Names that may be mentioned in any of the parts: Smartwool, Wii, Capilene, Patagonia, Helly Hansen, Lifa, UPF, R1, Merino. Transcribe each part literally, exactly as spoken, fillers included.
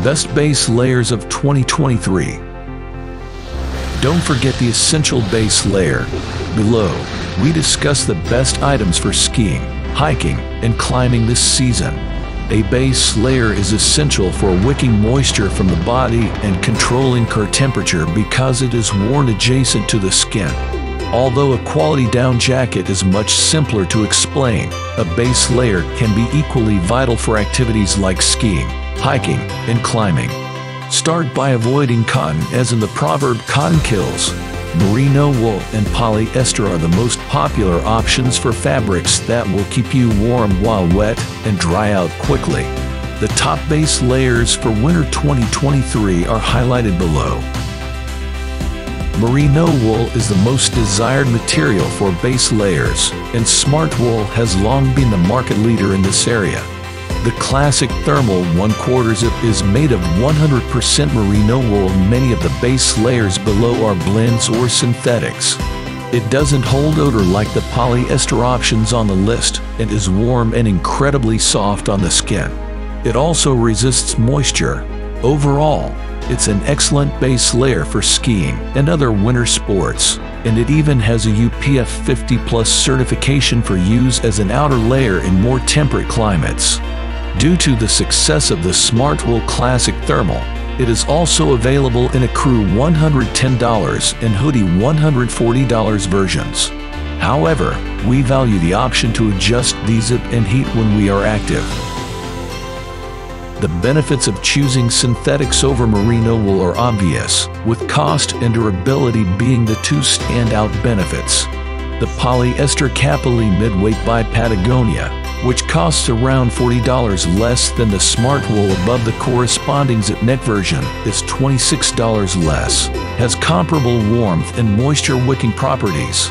Best Base Layers of twenty twenty-three. Don't forget the essential base layer. Below, we discuss the best items for skiing, hiking, and climbing this season. A base layer is essential for wicking moisture from the body and controlling core temperature because it is worn adjacent to the skin. Although a quality down jacket is much simpler to explain, a base layer can be equally vital for activities like skiing, hiking, and climbing. Start by avoiding cotton, as in the proverb "cotton kills." Merino wool and polyester are the most popular options for fabrics that will keep you warm while wet and dry out quickly. The top base layers for winter twenty twenty-three are highlighted below. Merino wool is the most desired material for base layers, and Smartwool has long been the market leader in this area. The classic thermal one quarter zip is made of one hundred percent merino wool. Many of the base layers below are blends or synthetics. It doesn't hold odor like the polyester options on the list, and is warm and incredibly soft on the skin. It also resists moisture. Overall, it's an excellent base layer for skiing and other winter sports, and it even has a U P F fifty plus certification for use as an outer layer in more temperate climates. Due to the success of the Smartwool Classic Thermal, it is also available in a crew one hundred ten dollar and hoodie one hundred forty dollar versions. However, we value the option to adjust the zip and heat when we are active. The benefits of choosing synthetics over merino wool are obvious, with cost and durability being the two standout benefits. The polyester Capilene Midweight by Patagonia, which costs around forty dollars less than the Smartwool above the corresponding zip neck version, is twenty-six dollars less, has comparable warmth and moisture wicking properties.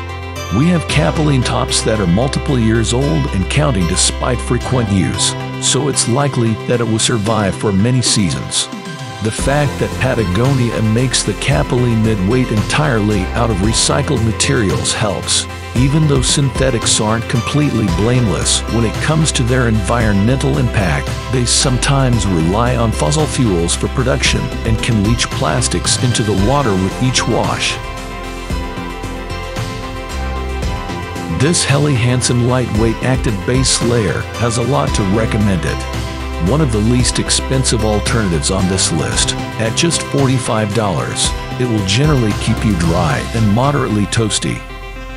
We have Capilene tops that are multiple years old and counting despite frequent use, so it's likely that it will survive for many seasons. The fact that Patagonia makes the Capilene midweight entirely out of recycled materials helps, even though synthetics aren't completely blameless when it comes to their environmental impact. They sometimes rely on fossil fuels for production and can leach plastics into the water with each wash. This Helly Hansen lightweight active base layer has a lot to recommend it. One of the least expensive alternatives on this list, at just forty-five dollars, it will generally keep you dry and moderately toasty.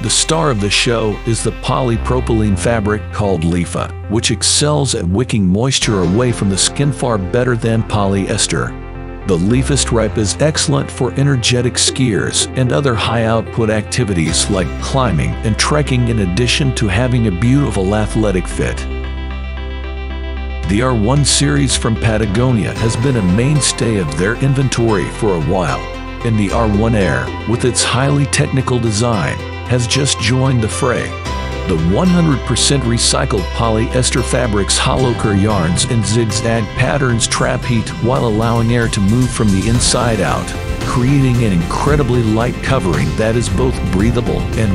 The star of the show is the polypropylene fabric called Lifa, which excels at wicking moisture away from the skin far better than polyester. The Lifa stripe is excellent for energetic skiers and other high-output activities like climbing and trekking, in addition to having a beautiful athletic fit. The R one series from Patagonia has been a mainstay of their inventory for a while, and the R one Air, with its highly technical design, has just joined the fray. The one hundred percent recycled polyester fabric's hollow core yarns and zigzag patterns trap heat while allowing air to move from the inside out, creating an incredibly light covering that is both breathable and